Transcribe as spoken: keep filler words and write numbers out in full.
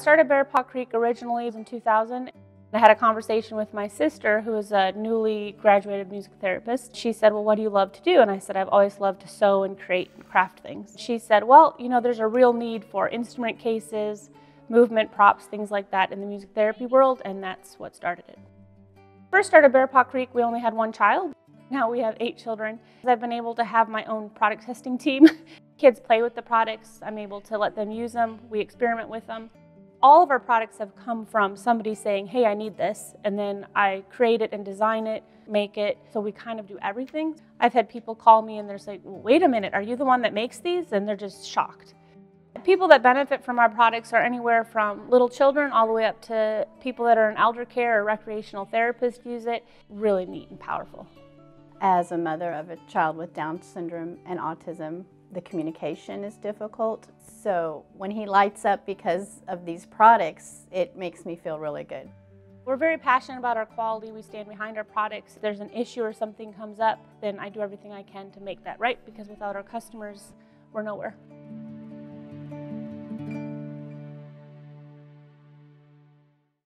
Started Bear Paw Creek originally in two thousand. I had a conversation with my sister, who is a newly graduated music therapist. She said, well, what do you love to do? And I said, I've always loved to sew and create and craft things. She said, well, you know, there's a real need for instrument cases, movement props, things like that in the music therapy world, and that's what started it. First started Bear Paw Creek, we only had one child. Now we have eight children. I've been able to have my own product testing team. Kids play with the products. I'm able to let them use them. We experiment with them. All of our products have come from somebody saying, hey, I need this, and then I create it and design it, make it, so we kind of do everything. I've had people call me and they're like, wait a minute, are you the one that makes these? And they're just shocked. People that benefit from our products are anywhere from little children all the way up to people that are in elder care or recreational therapists use it. Really neat and powerful. As a mother of a child with Down syndrome and autism, the communication is difficult. So when he lights up because of these products, it makes me feel really good. We're very passionate about our quality. We stand behind our products. If there's an issue or something comes up, then I do everything I can to make that right, because without our customers, we're nowhere.